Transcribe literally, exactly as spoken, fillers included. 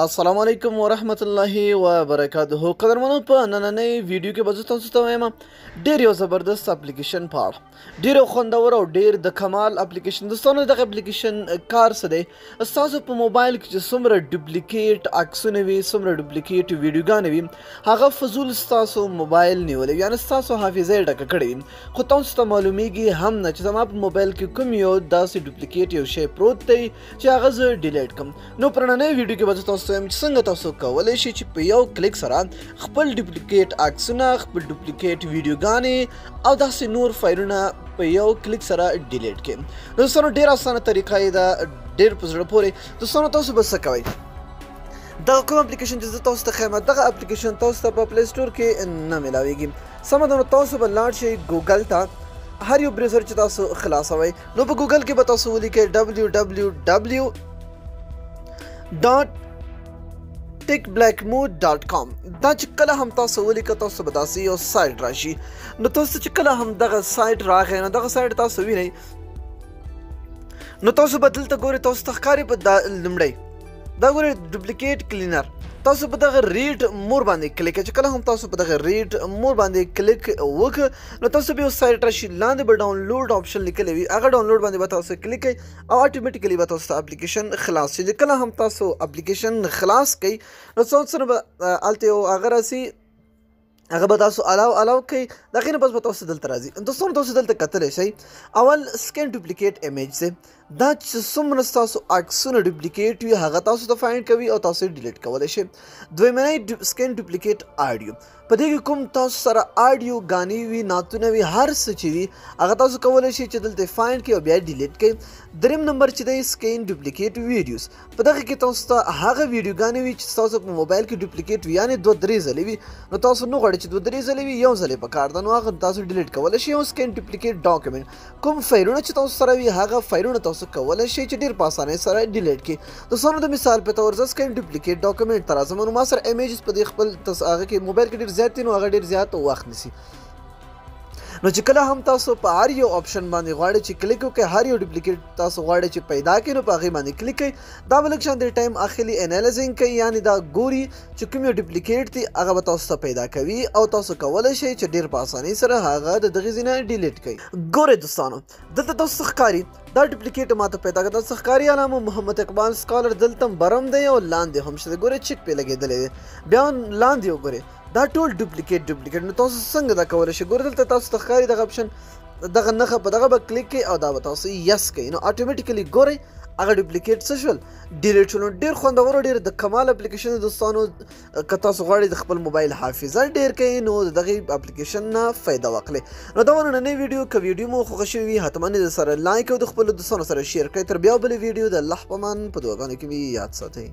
अस्सलामुअलैकुम वरहमतुल्लाहि वबरकातुहु। कदरमनों पर नन्हे वीडियो के बजट हम डेरो ज़बरदस्त एप्लीकेशन पाड़ डेरो खंदावर और डेर द कमाल एप्लीकेशन दोस्तों ने दख एप्लीकेशन कार सदे सासो पर मोबाइल की सुमर डुप्लिकेट अक्सने भी सुमर डुप्लिकेट वीडियो गाने भी हागा फजूल सासो मोबाइल नहीं होले यानी सासो हाफिज़े डक कड़े खुतों से मालूमेगी हम न चम आप मोबाइल की कमी हो दास डुप्लिकेट यो शे प्रोत तई चागज डिलीट कम नो पर नन्हे वीडियो के budget څنګه تاسو کولای شئ چې په یو کلیک سره خپل ډوپلیکیټ عکسونه خپل ډوپلیکیټ ویډیوګانې او داسې نور فایلونه په یو کلیک سره ډیلیټ کړئ. دوستانو ډېر اسانه طریقه یې ده، ډېر په زړه پورې. دوستانو تاسو بس څه کوئ، دغه کوم اپلیکیشن چې زه تاسو ته ښیم دغه اپلیکیشن تاسو ته په پلی سټور کې نه میلاویږي. سمه ده، نو تاسو به لاړ شئ ګوګل ته. هر یو براوزر چې تاسو خلاص وئ نو په ګوګل کې به تاسو ولیکئ ډبلیو ډبلیو ډبلیو ډاټ tech black mode dot com دا چې کله هم تاسو ولیکه تاسو به داسې یو سایټ راشي. نو تاسو چې کله هم دغه سایټ راغی نو دغه سایټ تاسو وینئ نو تاسو به دلته ګورئ تاسو ته ښکاري په لومړی دا ګورئ ډوپلیکیټ کلینر. تاسو په دغه ریډ مور باندې کلیک چې کله هم تاسو په دغه ریډ مور باندې کلیک وکړئ نو تاسو به یو سایټ راشي. لاندې به ډاونلوډ آپشن لیکلی وي، هغه ډاونلوډ باندې به تاسو کلیک کوئ او آټومیټیکلی به تاسو ته اپلیکیشن خلاص شي. کله هم تاسو اپلیکیشن خلاص کوئ نو څو سره به هلته یو هغه راسي هغه به تاسو الاو الاو کوئ د هغې نه پس به تاسو دلته راځي. دوستانو تاسو دلته کتلی شئ اول سکین ډوپلیکیټ امیج دی. دا چې څومره ستاسو عکسونه ډوپلیکیټ وي هغه تاسو ته فایند کوي او تاسو یې ډیلیټ کولی شئ. دویمنی سکین ډوپلیکیټ آډیو، په دې کې کوم تاسو سره آډیو ګانې وي نعتونه وي هر څه چې وي هغه تاسو کولی شئ چې دلته فایند کړئ او بیا یې ډیلیټ کړئ. دریم نمبر چې دی سکین ډوپلیکیټ ویډیوز، په دغه کې تاسو ته هغه ویډیوګانې وي چې ستاسو په موبایل کې ډوپلیکیټ وي یعنې دوه درې ځلې وي نو تاسو نه غواړئ چې دوه درې ځلې وي یو ځلې په کار ده نو هغه تاسو ډیلیټ کولی شئ. او سکین ډوپلیکیټ ډاکومنټ کوم فایلونه چې تاسو سره وي هغه فایلونه تاسو کولی شئ چې ډېر په اسانۍ سره ډیلیټ کړئ. دوستانو د مثال په طور زه سکین ډوپلیکیټ ډاکومنټ ته راځم نو ما سره امیجز په دې خپل هغه کې موبایل کې ډېر زیات دي نو هغه ډېر زیات وخت نیسي. نو چې کله هم تاسو په هر یو آپشن باندې غواړئ چې کلیک وکړئ هر یو ډوپلیکیټ تاسو غواړئ چې پیدا کړئ نو په هغې باندې کلیک کړئ. دا به لږ شان د ټایم اخلي انالیزنګ کوي یعنې دا ګوري چې کوم یو ډوپلیکیټ دی هغه به تاسو ته پیدا کوي او تاسو کولی شئ چې ډېر په اسانۍ سره هغه د دغې ځای نه ډیلیټ کړئ. ګورئ دوستانو دلته تاسو ته ښکاري دا ډوپلیکیټ ماته پیدا کړ. تاسو ته ښکاري علامه محمد اقبال سکالر دلته هم برم دی او لاندې هم شته. ګورئ چک پې لګېدلی دی بیا لاندې وګورئ دا ټول ډوپلیکیټ ډوپلیکیټ. نو تاسو څنګه دا کولی شئ؟ ګوره دلته تاسو ته ښکاري دغه اپشن دغه نښه په دغه به کلیک کوئ او دا به تاسو یس کوئ نو آټومیټیکلي ګورئ هغه ډوپلیکیټ څه شول ډیلیټ شول. نو ډېر خوندور او ډېر د کمال اپلیکیشن دی دوستانو. که تاسو غواړئ د خپل موبایل حافظه ډېر کړئ نو د دغې اپلیکیشن نه فایده واخلئ. نو دا نننۍ ویډیو که ویډیو مو خوښه شوې وي حتما د سره لایک او د خپلو دوستانو سره شیر کړئ. تر بیا بلې ویډیو د الله په امان په دعاګانو کې مې یاد ساتئ.